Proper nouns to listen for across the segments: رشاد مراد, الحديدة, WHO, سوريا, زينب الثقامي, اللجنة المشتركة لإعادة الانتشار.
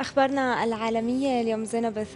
أخبارنا العالمية اليوم زينب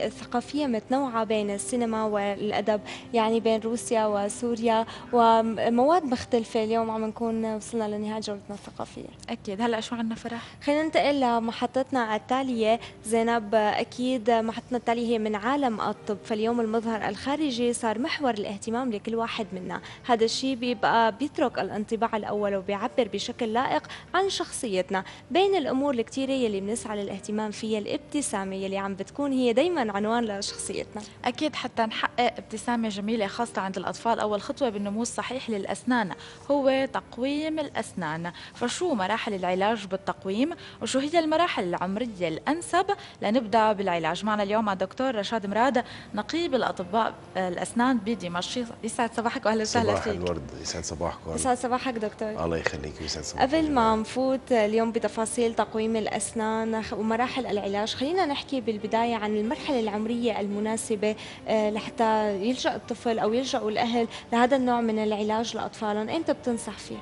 الثقافية متنوعة بين السينما والأدب، يعني بين روسيا وسوريا ومواد مختلفة. اليوم عم نكون وصلنا لنهاية جولتنا الثقافية. أكيد هلأ شو عندنا فرح؟ خلينا ننتقل لمحطتنا التالية زينب. أكيد محطتنا التالية هي من عالم الطب، فاليوم المظهر الخارجي صار محور الاهتمام لكل واحد منا. هذا الشيء بيبقى بيترك الانطباع الأول وبيعبر بشكل لائق عن شخصيتنا. بين الأمور الكتيرة يلي بنسعى للاهتمام فيها الابتسامة يلي عم بتكون هي دايما عنوان لشخصيتنا. أكيد حتى نحقق ابتسامة جميلة خاصة عند الأطفال، أول خطوة بالنمو الصحيح للأسنان هو تقويم الأسنان. فشو مراحل العلاج بالتقويم وشو هي المراحل العمرية الأنسب لنبدأ بالعلاج؟ معنا اليوم الدكتور رشاد مراد نقيب الأطباء الأسنان بدمشق. يسعد صباحك وأهلا وسهلا فيك. صباح الورد، يسعد صباحك. يسعد صباحك دكتور. الله يخليك ويسعد صباحك. قبل ما نفوت اليوم بتفاصيل تقويم الأسنان ومراحل العلاج، خلينا نحكي بالبداية عن المرحلة العمرية المناسبة لحتى يلجأ الطفل أو يلجأوا الأهل لهذا النوع من العلاج لأطفالهم. أنت بتنصح فيه؟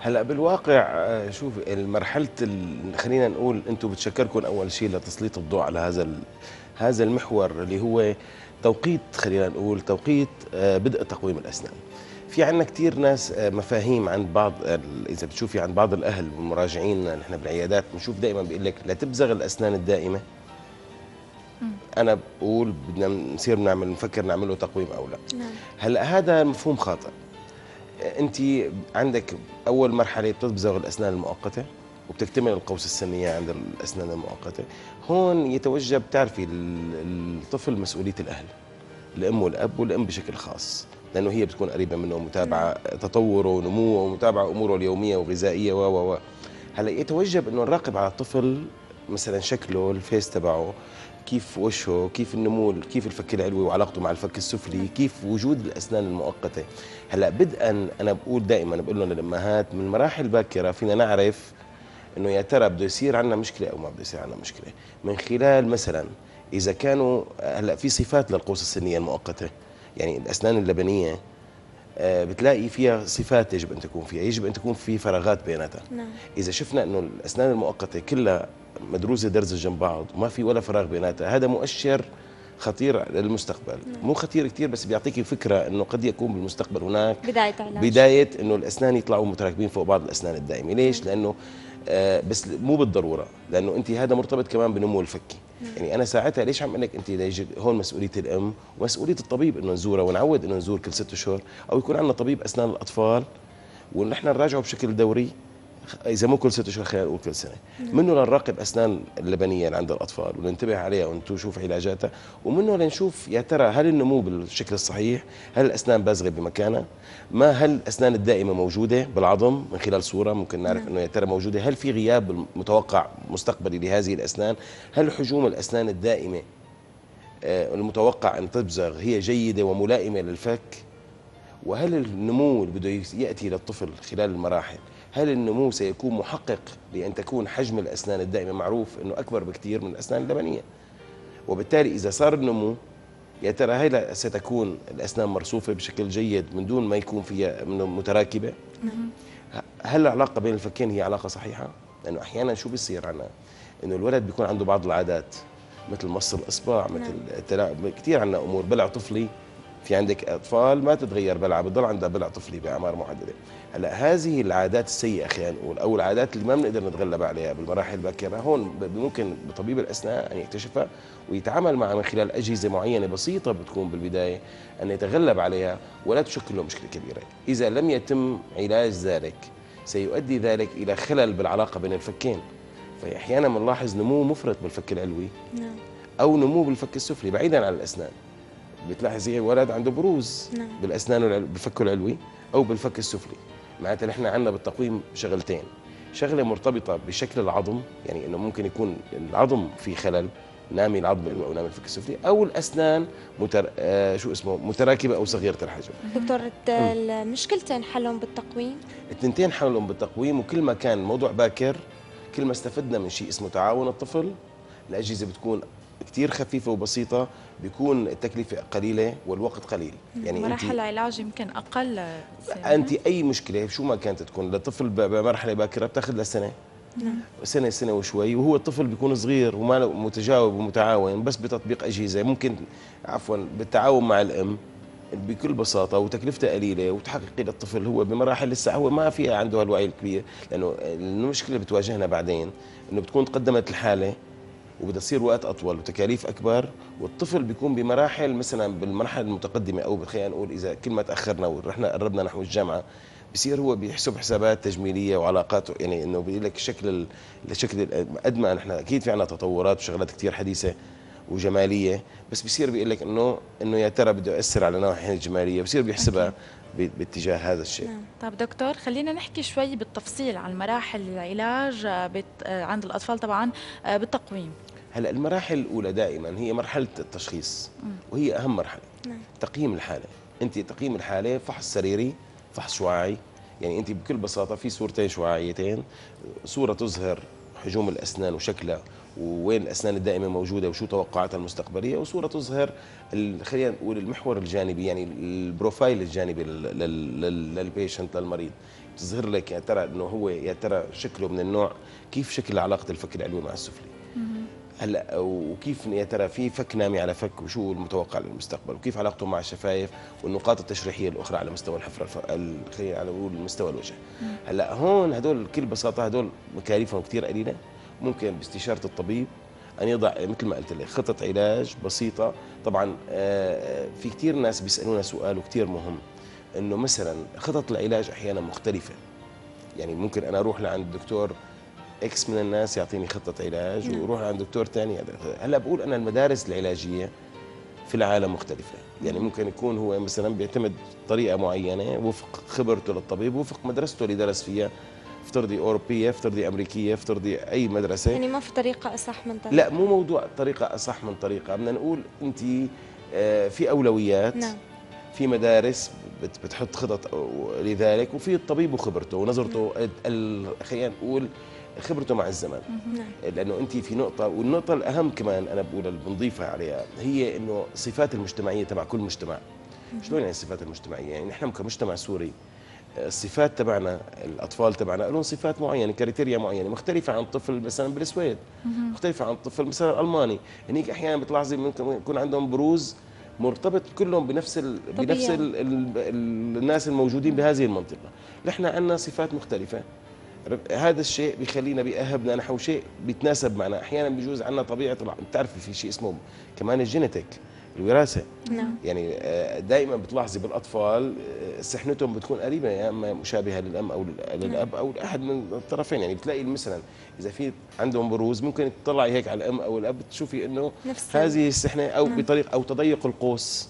هلا بالواقع شوف المرحلة خلينا نقول أنتم بتشكركم أول شيء لتسليط الضوء على هذا المحور اللي هو توقيت، خلينا نقول توقيت بدء تقويم الأسنان. في عندنا كثير ناس مفاهيم عند بعض، اذا بتشوفي عند بعض الاهل والمراجعين نحن بالعيادات بنشوف دائما بيقول لك لا تبزغ الاسنان الدائمه. انا بقول بدنا نصير نفكر نعمل له تقويم او لا. هلا هذا مفهوم خاطئ. انت عندك اول مرحله بتبزغ الاسنان المؤقته وبتكتمل القوس السميه عند الاسنان المؤقته. هون يتوجب تعرفي الطفل مسؤوليه الاهل، الام والاب والام بشكل خاص، لأنه هي بتكون قريبة منه ومتابعة تطوره ونموه ومتابعة أموره اليومية وغذائية و هلا يتوجب أنه نراقب على الطفل مثلا شكله، الفيس تبعه، كيف وجهه، كيف النمو، كيف الفك العلوي وعلاقته مع الفك السفلي، كيف وجود الأسنان المؤقتة. هلا بدءا أنا بقول دائما بقول لهم للأمهات من مراحل باكرة فينا نعرف أنه يا ترى بده يصير عندنا مشكلة أو ما بده يصير عندنا مشكلة، من خلال مثلا إذا كانوا هلا في صفات للقوس السنية المؤقتة، يعني الأسنان اللبنية بتلاقي فيها صفات يجب أن تكون فيها، يجب أن تكون في فراغات بيناتها. نعم. إذا شفنا أنه الأسنان المؤقتة كلها مدروزة درزة جنب بعض وما في ولا فراغ بيناتها، هذا مؤشر خطير للمستقبل. نعم. مو خطير كثير بس بيعطيكي فكرة أنه قد يكون بالمستقبل هناك بداية أنه الأسنان يطلعوا متراكبين فوق بعض الأسنان الدائمة. ليش؟ لأنه بس مو بالضروره، لانه انت هذا مرتبط كمان بنمو الفكي. يعني انا ساعتها ليش عم اقول لك انت هون مسؤوليه الام ومسؤوليه الطبيب انه نزوره ونعود انه نزور كل 6 اشهر او يكون عندنا طبيب اسنان الاطفال ونحن نراجعه بشكل دوري، اذا مو كل 6 اشهر خلينا نقول كل سنه. منه لنراقب اسنان اللبنيه اللي عند الاطفال وننتبه عليها ونشوف علاجاتها، ومنه لنشوف يا ترى هل النمو بالشكل الصحيح، هل الاسنان بازغه بمكانها، ما هل الاسنان الدائمه موجوده بالعظم، من خلال صوره ممكن نعرف انه يا ترى موجوده، هل في غياب متوقع مستقبلي لهذه الاسنان، هل حجوم الاسنان الدائمه المتوقع ان تبزغ هي جيده وملائمه للفك، وهل النمو اللي بده ياتي للطفل خلال المراحل هل النمو سيكون محقق لأن تكون حجم الأسنان الدائمة معروف أنه أكبر بكثير من الأسنان اللبنية، وبالتالي إذا صار النمو يا ترى هل ستكون الأسنان مرصوفة بشكل جيد من دون ما يكون فيها متراكبة؟ هل العلاقة بين الفكين هي علاقة صحيحة؟ لأنه أحياناً شو بيصير عنا؟ أنه الولد بيكون عنده بعض العادات مثل مص الإصبع، مثل كثير عنا أمور، بلع طفلي. في عندك اطفال ما تتغير بلعه، بتضل عندها بلع طفلي باعمار محدده. هلا هذه العادات السيئه خلينا نقول او العادات اللي ما بنقدر نتغلب عليها بالمراحل الباكره، هون ممكن طبيب الاسنان ان يكتشفها ويتعامل معها من خلال اجهزه معينه بسيطه بتكون بالبدايه ان يتغلب عليها ولا تشكل له مشكله كبيره. اذا لم يتم علاج ذلك سيؤدي ذلك الى خلل بالعلاقه بين الفكين، فاحيانا بنلاحظ نمو مفرط بالفك العلوي او نمو بالفك السفلي بعيدا عن الاسنان. بتلاحظي الولد عنده بروز. نعم. بالاسنان بفكه العلوي او بالفك السفلي. معناتها نحن عندنا بالتقويم شغلتين، شغله مرتبطه بشكل العظم، يعني انه ممكن يكون العظم في خلل، نامي العظم او نامي الفك السفلي، او الاسنان متراكبه او صغيره الحجم. دكتور المشكلتين حلهم بالتقويم؟ التنتين حلهم بالتقويم، وكل ما كان موضوع باكر كل ما استفدنا من شيء اسمه تعاون الطفل. الاجهزه بتكون كتير خفيفة وبسيطة، بيكون التكلفة قليلة والوقت قليل. يعني مراحل العلاج يمكن أقل. أنت أي مشكلة شو ما كانت تكون لطفل بمرحلة باكرة بتاخذ لها سنة سنه سنه وشوي، وهو الطفل بيكون صغير وما متجاوب ومتعاون، بس بتطبيق اجهزه ممكن بالتعاون مع الام بكل بساطه وتكلفتها قليله، وتحققي للطفل هو بمراحل لسه هو ما فيها عنده هالوعي الكبير، لانه المشكله بتواجهنا بعدين انه بتكون تقدمت الحاله وبده يصير وقت اطول وتكاليف اكبر، والطفل بيكون بمراحل مثلا بالمرحله المتقدمه او خلينا نقول اذا كل ما تاخرنا ورحنا قربنا نحو الجامعه بصير هو بيحسب حسابات تجميليه وعلاقات، يعني انه بيقول لك شكل قد ما نحن اكيد في عنا تطورات وشغلات كثير حديثه وجماليه، بس بصير بيقول لك انه يا ترى بده ياثر على نواحي الجماليه، بصير بيحسبها باتجاه هذا الشيء. نعم. طب دكتور خلينا نحكي شوي بالتفصيل عن مراحل العلاج عند الاطفال طبعا بالتقويم. هلا المراحل الاولى دائما هي مرحله التشخيص وهي اهم مرحله. نعم. تقييم الحاله، انت تقييم الحاله فحص سريري فحص شعاعي، يعني انت بكل بساطه في صورتين شعاعيتين، صوره تظهر حجم الاسنان وشكلها ووين الاسنان الدائمه موجوده وشو توقعاتها المستقبليه، وصوره تظهر خلينا نقول المحور الجانبي يعني البروفايل الجانبي للبيشنت للمريض، بتظهر لك يا ترى انه هو يا ترى شكله من النوع كيف شكل علاقه الفك العلوي مع السفلي. هلا وكيف يا ترى في فك نامي على فك وشو المتوقع للمستقبل، وكيف علاقته مع الشفايف والنقاط التشريحيه الاخرى على مستوى الحفره خلينا على مستوى الوجه. هلا هون هدول بكل بساطه هدول مكاليفهم كثير قليله، ممكن باستشاره الطبيب ان يضع مثل ما قلت لك خطه علاج بسيطه. طبعا في كثير ناس بيسالونا سؤال وكثير مهم انه مثلا خطط العلاج احيانا مختلفه، يعني ممكن انا اروح لعند الدكتور اكس من الناس يعطيني خطه علاج ويروح عند دكتور ثاني. هلا بقول انا المدارس العلاجيه في العالم مختلفه، يعني ممكن يكون هو مثلا بيعتمد طريقه معينه وفق خبرته للطبيب وفق مدرسته اللي درس فيها، افترضي اوروبيه افترضي امريكيه افترضي اي مدرسه، يعني ما في طريقه اصح من طريقه. لا مو موضوع طريقه اصح من طريقه، بدنا نقول انت في اولويات. نعم. في مدارس بتحط خطط لذلك، وفي الطبيب وخبرته ونظرته خلينا نقول خبرته مع الزمن. لانه انت في نقطه، والنقطه الاهم كمان انا بقول اللي بنضيفها عليها هي انه الصفات المجتمعيه تبع كل مجتمع. شلون يعني الصفات المجتمعيه؟ يعني نحن كمجتمع سوري الصفات تبعنا الاطفال تبعنا لهم صفات معينه كريتيريا معينه مختلفه عن طفل مثلا بالسويد، مختلفه عن طفل مثلا الماني، هنيك احيانا بتلاحظي ممكن يكون عندهم بروز مرتبط كلهم بنفس الناس الموجودين بهذه المنطقه. نحن عندنا صفات مختلفه، هذا الشيء بيخلينا بيأهبنا نحو شيء بيتناسب معنا. احيانا بيجوز عندنا طبيعه، بتعرفي في شيء اسمه كمان الجينيتيك الوراثه. نعم. يعني دائما بتلاحظي بالاطفال سحنتهم بتكون قريبه يا اما مشابهه للام او للاب او لاحد من الطرفين، يعني بتلاقي مثلا اذا في عندهم بروز ممكن تطلعي هيك على الام او الاب تشوفي انه هذه السحنه او بطريقه او تضيق القوس.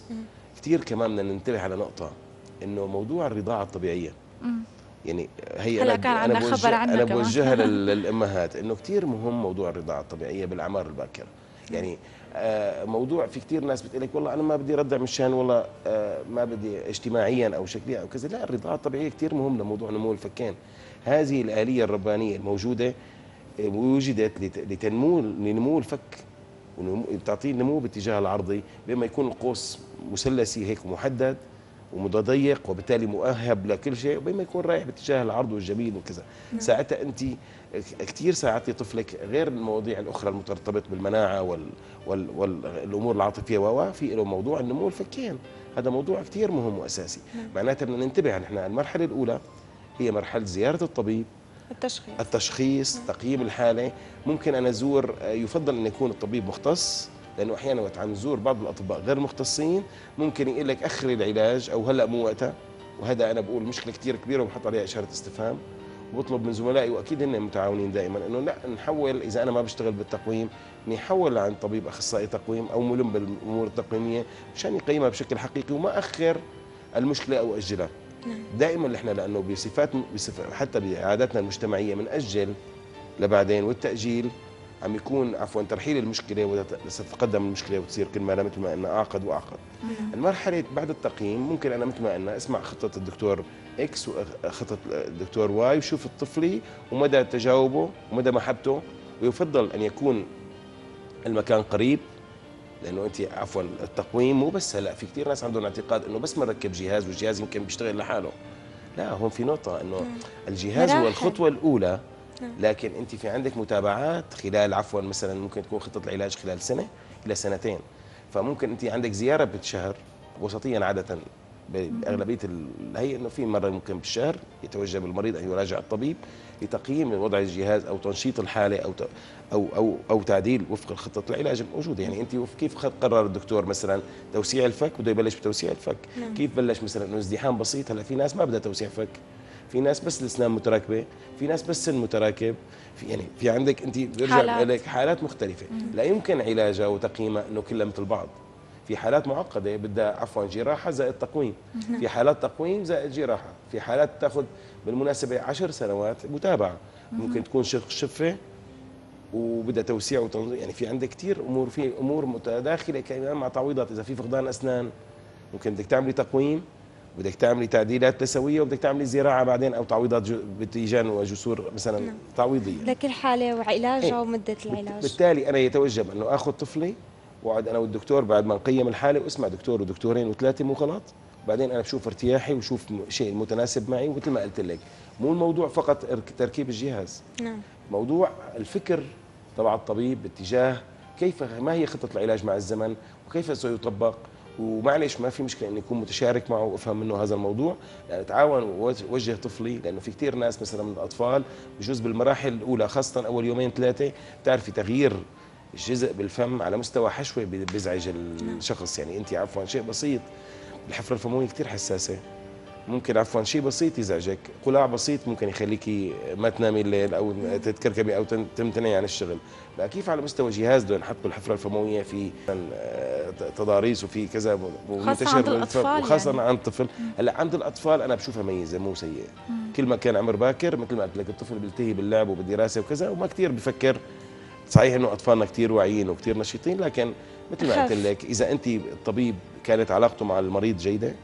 كثير كمان بدنا ننتبه على نقطه انه موضوع الرضاعه الطبيعيه. يعني هي أنا بوجهها للأمهات إنه كتير مهم موضوع الرضاعة الطبيعية بالأعمار الباكرة. يعني موضوع في كتير ناس بتقول لك والله أنا ما بدي أرضع مشان والله ما بدي اجتماعيا أو شكليا أو كذا، لا الرضاعة الطبيعية كتير مهم لموضوع نمو الفكين. هذه الآلية الربانية الموجودة وجدت لنمو الفك وتعطيه نمو باتجاه العرضي، بما يكون القوس مثلثي هيك محدد ومتضيق وبالتالي مؤهب لكل شيء، وبما يكون رايح باتجاه العرض والجميل وكذا. ساعتها انت كثير ساعتي طفلك غير المواضيع الاخرى المترتبط بالمناعه والامور العاطفيه في له موضوع النمو الفكين، هذا موضوع كثير مهم واساسي. معناتها بدنا ننتبه نحن. المرحله الاولى هي مرحله زياره الطبيب، التشخيص تقييم الحاله. ممكن انا ازور، يفضل ان يكون الطبيب مختص، لانه احيانا وقت عم نزور بعض الاطباء غير مختصين ممكن يقول لك اخري العلاج او هلا مو وقتها، وهذا انا بقول مشكله كثير كبيره وبحط عليها اشاره استفهام، وبطلب من زملائي واكيد هن متعاونين دائما انه لا نحول، اذا انا ما بشتغل بالتقويم نحول عند طبيب اخصائي تقويم او ملم بالامور التقويميه مشان يقيمها بشكل حقيقي وما اخر المشكله او اجلها. دائما احنا لانه بصفات حتى بعاداتنا المجتمعيه بنأجل لبعدين، والتأجيل عم يكون ترحيل المشكله وتتقدم المشكله وتصير كل ما مثل ما قلنا اعقد واعقد. المرحله بعد التقييم ممكن انا مثل ما قلنا اسمع خطه الدكتور اكس وخطه الدكتور واي وشوف الطفلي ومدى تجاوبه ومدى محبته، ويفضل ان يكون المكان قريب، لانه انت التقويم مو بس هلا في كثير ناس عندهم اعتقاد انه بس بنركب جهاز والجهاز يمكن بيشتغل لحاله، لا هون في نقطه انه الجهاز هو الخطوه الاولى لكن انت في عندك متابعات خلال عفوا مثلا ممكن تكون خطه العلاج خلال سنه الى سنتين، فممكن انت عندك زياره بالشهر وسطيا عاده باغلبيه هي انه في مره ممكن بالشهر يتوجب المريض ان يراجع الطبيب لتقييم وضع الجهاز او تنشيط الحاله او او او او تعديل وفق خطه العلاج الموجوده. يعني انت كيف قرر الدكتور مثلا توسيع الفك بده يبلش بتوسيع الفك، كيف بلش مثلا انه ازدحام بسيط. هلا في ناس ما بدها توسيع فك، في ناس بس الاسنان متراكبه، في ناس بس المتراكب، في يعني في عندك انت برجع لك حالات مختلفه لا يمكن علاجها وتقييمها انه كلها مثل بعض. في حالات معقده بدها عفوا جراحه زائد تقويم، في حالات تقويم زائد جراحه، في حالات تاخذ بالمناسبه 10 سنوات متابعه، ممكن تكون شفه وبدها توسيع وتنظيم. يعني في عندك كثير امور، في امور متداخله كمان مع تعويضات. اذا في فقدان اسنان ممكن بدك تعملي تقويم، بدك تعملي تعديلات تسويه، وبدك تعملي زراعه بعدين او تعويضات بتيجان وجسور مثلا تعويضيه لكل حاله وعلاجها ومده العلاج. بالتالي انا يتوجب انه اخذ طفلي وقعد انا والدكتور بعد ما نقيم الحاله واسمع دكتور ودكتورين وثلاثه مو غلط، بعدين انا بشوف ارتياحي وشوف شيء المتناسب معي. ومثل ما قلت لك مو الموضوع فقط تركيب الجهاز، نعم موضوع الفكر تبع الطبيب باتجاه كيف ما هي خطه العلاج مع الزمن وكيف سيطبق. ومعلش ما في مشكله اني اكون متشارك معه وافهم منه هذا الموضوع، لأن اتعاون ووجه طفلي، لانه في كثير ناس مثلا من الاطفال بجوز بالمراحل الاولى خاصه اول يومين ثلاثه بتعرفي تغيير الجزء بالفم على مستوى حشوه بيزعج الشخص. يعني انت عفوا شيء بسيط، الحفره الفمويه كثير حساسه، ممكن عفوا شيء بسيط يزعجك، قلاع بسيط ممكن يخليكي ما تنامي الليل او تتكركبي او تمتنعي عن الشغل. بقى كيف على مستوى جهاز بده ينحط بالحفره الفمويه في تضاريس وفي كذا منتشر وخاصه يعني عند الطفل. هلا عند الاطفال انا بشوفها ميزه مو سيئه، كل ما كان عمر باكر مثل ما قلت لك الطفل بيلتهي باللعب وبالدراسه وكذا وما كثير بفكر. صحيح انه اطفالنا كثير واعيين وكثير نشيطين، لكن مثل ما قلت لك اذا انت الطبيب كانت علاقته مع المريض جيده.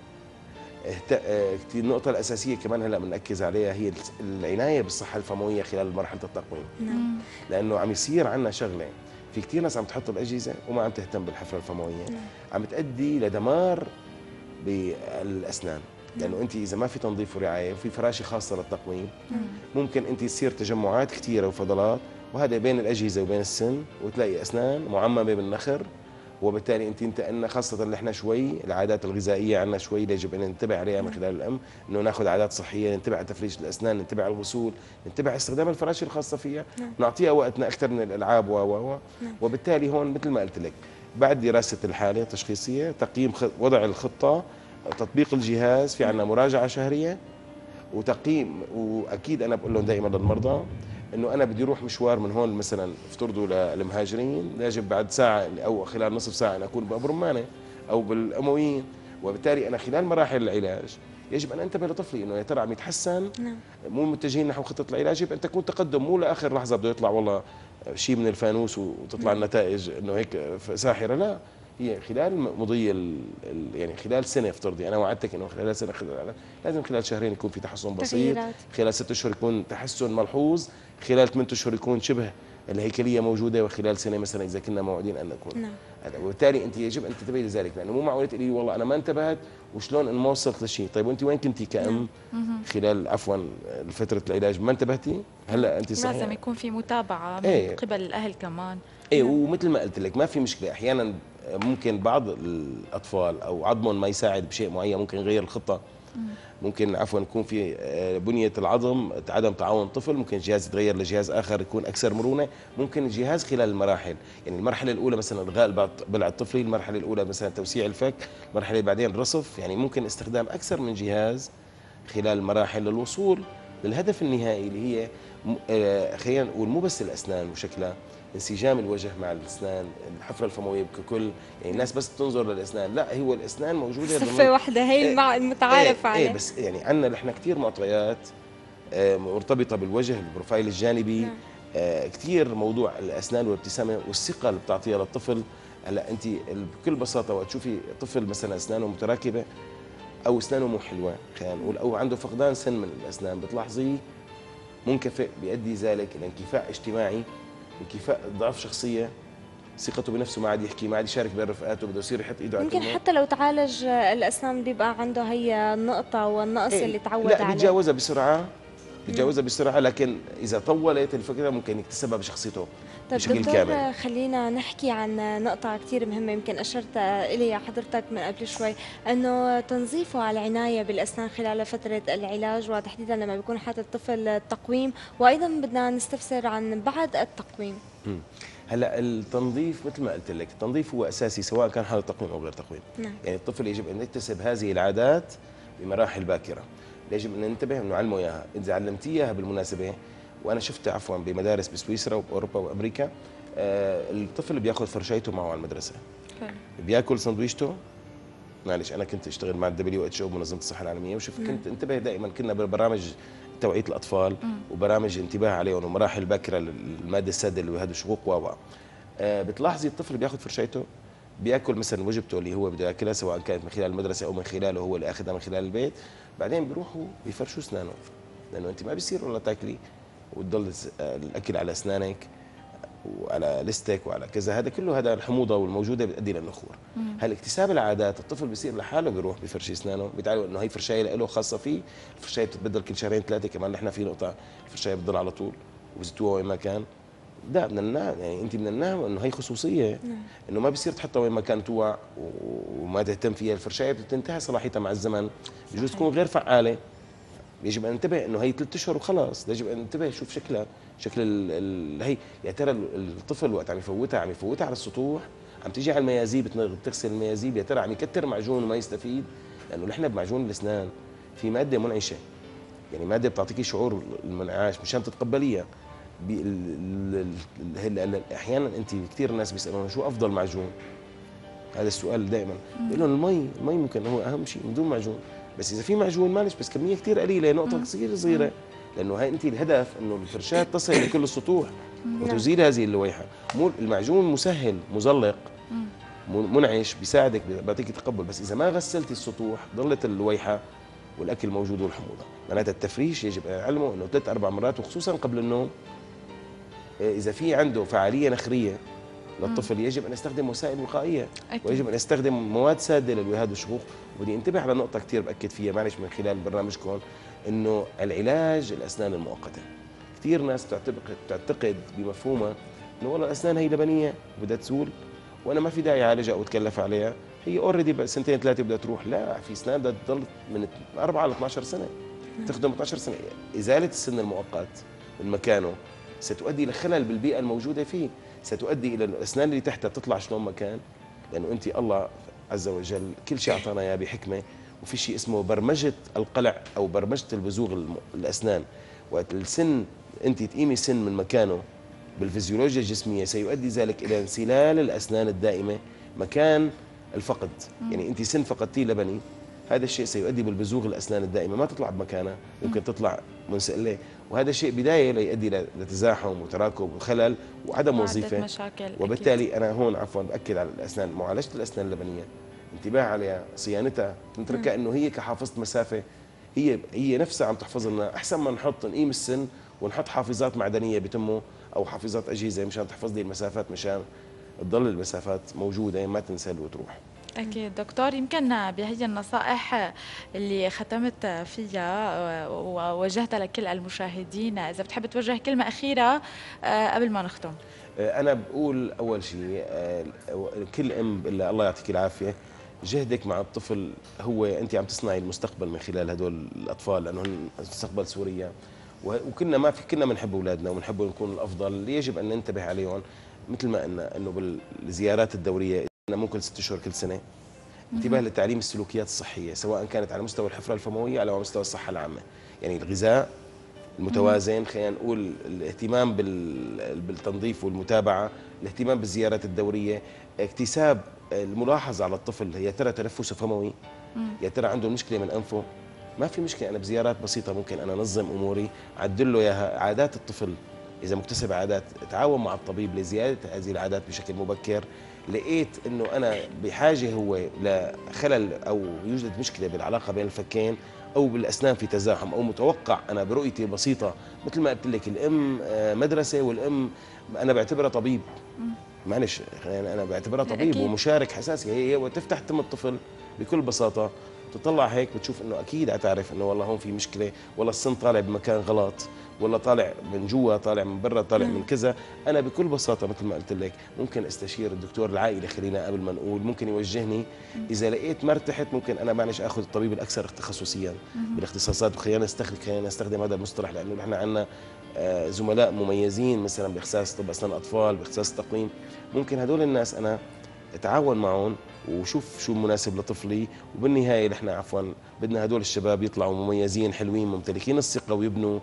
النقطه الاساسيه كمان هلا بنركز عليها هي العنايه بالصحه الفمويه خلال مرحله التقويم. نعم، لانه عم يصير عندنا شغله، في كثير ناس عم تحط الاجهزه وما عم تهتم بالحفره الفمويه، عم تؤدي لدمار بالاسنان. لانه انت اذا ما في تنظيف ورعايه وفي فراشي خاصه للتقويم ممكن انت تصير تجمعات كثيره وفضلات، وهذا بين الاجهزه وبين السن، وتلاقي اسنان معممه بالنخر. وبالتالي انت عندنا خاصه اللي احنا شوي العادات الغذائيه عندنا شوي يجب ان ننتبه عليها من خلال الام، انه ناخذ عادات صحيه، ننتبه على تفريش الاسنان، ننتبه على الغسول، ننتبه على استخدام الفراشي الخاصه فيها، نعطيها وقتنا اكثر من الالعاب و وبالتالي هون مثل ما قلت لك بعد دراسه الحاله التشخيصيه، تقييم وضع الخطه، تطبيق الجهاز، في عندنا مراجعه شهريه وتقييم. واكيد انا بقول لهم دائما للمرضى انه انا بدي اروح مشوار من هون مثلا افترضوا للمهاجرين، يجب بعد ساعه او خلال نصف ساعه انا اكون بأبو رمانه او بالامويين. وبالتالي انا خلال مراحل العلاج يجب ان انتبه لطفلي انه يا ترى عم يتحسن، مو متجهين نحو خطه العلاج، يبقى ان تكون تقدم مو لاخر لحظه بده يطلع والله شيء من الفانوس وتطلع النتائج انه هيك ساحره. لا، هي خلال مضي يعني خلال سنه افترضي انا وعدتك انه خلال سنه لازم خلال شهرين يكون في تحسن بسيط، خلال 6 اشهر يكون تحسن ملحوظ، خلال 8 اشهر يكون شبه الهيكليه موجوده، وخلال سنه مثلا اذا كنا موعدين ان نكون. نعم، وبالتالي انت يجب ان تنتبهي لذلك، لانه مو معقول تقولي لي والله انا ما انتبهت وشلون ان ما وصلت لشيء. طيب وانت وين كنتي كأم خلال عفوا فتره العلاج؟ ما انتبهتي؟ هلا انت صحيح لازم يكون في متابعه من قبل الاهل كمان. ايه، ومثل ما قلت لك ما في مشكله، احيانا ممكن بعض الاطفال او عظمهم ما يساعد بشيء معين، ممكن يغير الخطه، ممكن عفوا يكون في بنيه العظم عدم تعاون طفل، ممكن جهاز يتغير لجهاز اخر يكون اكثر مرونه، ممكن الجهاز خلال المراحل. يعني المرحله الاولى مثلا الغاء البلع الطفلي، المرحله الاولى مثلا توسيع الفك، المرحله بعدين الرصف. يعني ممكن استخدام اكثر من جهاز خلال المراحل للوصول للهدف النهائي اللي هي خلينا نقول مو بس الاسنان وشكلها، انسجام الوجه مع الاسنان، الحفره الفمويه ككل. يعني الناس بس بتنظر للاسنان، لا هو الاسنان موجوده صفه واحده هي المتعارف عليها. ايه بس يعني عندنا نحن كثير معطيات مرتبطه بالوجه، البروفايل الجانبي، كثير موضوع الاسنان والابتسامه والثقه اللي بتعطيها للطفل. هلا انت بكل بساطه وقت تشوفي طفل مثلا اسنانه متراكبه او اسنانه مو حلوه خلينا نقول، او عنده فقدان سن من الاسنان، بتلاحظيه منكفئ، بيؤدي ذلك الى انكفاء اجتماعي، انكفاء، ضعف شخصيه، ثقته بنفسه ما عاد يحكي، ما عاد يشارك بين رفقاته، بده يصير يحط ايده على يمكن حتى لو تعالج الاسنان بيبقى عنده هي النقطه والنقص اللي تعود عليه. لا بيتجاوزها بسرعه تتجاوزها بسرعه، لكن اذا طولت الفكره ممكن يكتسبها بشخصيته بشكل كامل. طيب خلينا نحكي عن نقطه كثير مهمه يمكن اشرت اليها حضرتك من قبل شوي، انه تنظيفه على العنايه بالاسنان خلال فتره العلاج، وتحديدا لما بيكون حاطط الطفل التقويم، وايضا بدنا نستفسر عن بعد التقويم. هلا التنظيف مثل ما قلت لك، التنظيف هو اساسي سواء كان حاله تقويم او غير تقويم. نعم. يعني الطفل يجب ان يكتسب هذه العادات بمراحل باكره، يجب ان ننتبه انه نعلمه اياها، اذا علمتيه اياها بالمناسبه، وانا شفتها عفوا بمدارس بسويسرا وباوروبا وامريكا، الطفل بياخذ فرشايته معه على المدرسه. نعم. بياكل سندويشته، معلش انا كنت اشتغل مع WHO منظمه الصحه العالميه، وشوف كنت انتبه دائما، كنا ببرامج توعيه الاطفال وبرامج انتباه عليهم ومراحل باكره للماده السادة اللي هذا الشقوق و بتلاحظي الطفل بياخذ فرشايته، بياكل مثلا وجبته اللي هو بده ياكلها سواء كانت من خلال المدرسه او من خلاله هو اللي اخذها من خلال البيت، بعدين بيروحوا بيفرشوا اسنانه، لانه انت ما بيصير والله تاكلي وتضل الاكل على اسنانك وعلى لستك وعلى كذا، هذا كله هذا الحموضه والموجوده بتؤدي للنخور. هل اكتساب العادات الطفل بيصير لحاله بيروح بفرشي اسنانه، بيتعلم انه هي فرشايه له خاصه فيه، الفرشايه بتتبدل كل شهرين ثلاثه، كمان نحن في نقطه الفرشايه بتضل على طول وبزتوها وين ما كان، ده بدنا يعني انت بدنا انه هي خصوصيه، انه ما بيصير تحطها وين ما كان توع وما تهتم فيها، الفرشايه بتنتهي صلاحيتها مع الزمن، بجوز تكون غير فعاله، يجب ان انتبه انه هي 3 اشهر وخلاص، يجب ان انتبه شوف شكلها، شكل هي يا ترى الطفل وقت عم يفوتها على السطوح، عم تيجي على الميازيب بتغسل الميازيب، يا ترى عم يكتر معجون وما يستفيد، لانه نحن بمعجون الاسنان في ماده منعشه، يعني ماده بتعطيكي شعور المنعاش مشان تتقبليها. احيانا انت كثير ناس بيسالونا شو افضل معجون؟ هذا السؤال دائما، بقول لهم المي، المي ممكن هو اهم شيء بدون معجون، بس اذا في معجون معلش بس كميه كثير قليله، نقطه كثير صغيره، لانه هاي انت الهدف انه الفرشاه تصل لكل السطوح وتزيل هذه اللويحه، مو المعجون مسهل مزلق منعش بيساعدك بيعطيك تقبل، بس اذا ما غسلتي السطوح ضلت اللويحه والاكل موجود والحموضه، معناتها التفريش يجب ان نعلمه انه 3 4 مرات وخصوصا قبل النوم، اذا في عنده فعاليه نخريه للطفل يجب ان استخدم وسائل وقائيه، ويجب ان استخدم مواد ساده للوهاد والشقوق، وبدي انتبه على نقطه كثير باكد فيها معلش من خلال برنامجكم، انه العلاج الاسنان المؤقته، كثير ناس بتعتقد بمفهومها انه والله الاسنان هي لبنيه وبدها تزول وانا ما في داعي اعالجها او اتكلف عليها، هي اوريدي 2 3 سنين بدها تروح، لا في اسنان بدها تضل من 4 ل 12 سنه، تخدم 12 سنه، ازاله السن المؤقت من مكانه ستؤدي لخلل بالبيئه الموجوده فيه، ستؤدي الى الاسنان اللي تحتها تطلع شلون ما كان، لانه انت الله عز وجل كل شيء اعطانا اياه بحكمه، وفي شيء اسمه برمجه القلع او برمجه البزوغ الاسنان، وقت السن انت تقيمي سن من مكانه بالفيزيولوجيا الجسميه سيؤدي ذلك الى انسلال الاسنان الدائمه مكان الفقد، يعني انت سن فقدتيه لبني، هذا الشيء سيؤدي بالبزوغ الاسنان الدائمه، ما تطلع بمكانها، ممكن تطلع منسله، وهذا الشيء بدايه ليؤدي لتزاحم وتراكب وخلل وعدم وظيفه، وبالتالي أكيد. انا هون عفوا باكد على الاسنان، معالجه الاسنان اللبنيه، انتباه عليها، صيانتها، نتركها انه هي كحافظه مسافه، هي نفسها عم تحفظ لنا، احسن ما نحط نقيم السن ونحط حافظات معدنيه بتمه او حافظات اجهزه مشان تحفظ لي المسافات، مشان تضل المسافات موجوده ما تنسل وتروح. أكيد دكتور، يمكن بهي النصائح اللي ختمت فيها ووجهتها لكل المشاهدين، إذا بتحب توجه كلمة أخيرة قبل ما نختم. أنا بقول أول شيء كل أم الله يعطيك العافية، جهدك مع الطفل هو أنت عم تصنعي المستقبل من خلال هدول الأطفال، لأنهم مستقبل سوريا، وكنا ما في كنا بنحب أولادنا وبنحب نكون الأفضل، يجب أن ننتبه عليهم مثل ما قلنا إنه بالزيارات الدورية ممكن 6 اشهر كل سنه، انتباه لتعليم السلوكيات الصحيه سواء كانت على مستوى الحفره الفمويه او على مستوى الصحه العامه، يعني الغذاء المتوازن، خلينا نقول الاهتمام بالتنظيف والمتابعه، الاهتمام بالزيارات الدوريه، اكتساب الملاحظه على الطفل، يا ترى تنفسه فموي، يا ترى عنده مشكله من انفه، ما في مشكله، انا بزيارات بسيطه ممكن انا انظم اموري، اعدل له اياها، عادات الطفل إذا مكتسب عادات تعاون مع الطبيب لزيادة هذه العادات بشكل مبكر. لقيت أنه أنا بحاجة هو لخلل أو يوجد مشكلة بالعلاقة بين الفكين أو بالأسنان في تزاحم أو متوقع، أنا برؤيتي البسيطة مثل ما قلت لك الأم مدرسة والأم أنا بعتبرها طبيب، معلش أنا بعتبرها طبيب ومشارك حساسي، هي وتفتح تم الطفل بكل بساطة بتطلع هيك بتشوف انه اكيد هتعرف انه والله هون في مشكله، والله السن طالع بمكان غلط، والله طالع من جوا، طالع من برا، طالع من كذا. انا بكل بساطه مثل ما قلت لك ممكن استشير الدكتور العائلي، خلينا قبل ما نقول ممكن يوجهني، اذا لقيت ما ارتحت ممكن انا معلش اخذ الطبيب الاكثر تخصصيا بالاختصاصات، وخلينا نستخدم هذا المصطلح لانه نحن عندنا زملاء مميزين مثلا باختصاص طب اسنان اطفال، باختصاص تقويم، ممكن هدول الناس انا اتعاون معهم وشوف شو مناسب لطفلي. وبالنهايه نحن بدنا هدول الشباب يطلعوا مميزين حلوين ممتلكين الثقه ويبنوا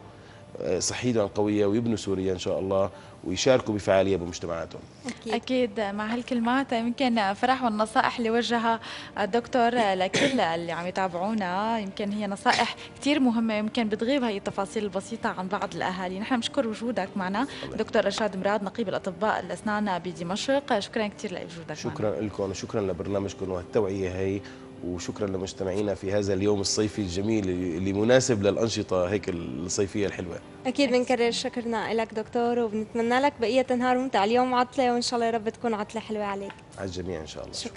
صحيتهم قويه ويبنوا سوريا ان شاء الله ويشاركوا بفعاليه بمجتمعاتهم. اكيد مع هالكلمات يمكن فرح والنصائح اللي وجهها الدكتور لكل اللي عم يتابعونا، يمكن هي نصائح كثير مهمه يمكن بتغيب هي التفاصيل البسيطه عن بعض الاهالي. نحن بنشكر وجودك معنا دكتور رشاد مراد نقيب الاطباء الاسنان بدمشق، شكرا كثير لوجودك. شكرا لكم وشكرا لبرنامجكم وهالتوعيه هي، وشكرا لمجتمعينا في هذا اليوم الصيفي الجميل اللي مناسب للأنشطة هيك الصيفية الحلوة. أكيد بنكرر شكرنا لك دكتور، وبنتمنى لك بقية نهار ممتع. اليوم عطلة وإن شاء الله يا رب تكون عطلة حلوة عليك على الجميع إن شاء الله. شكرا.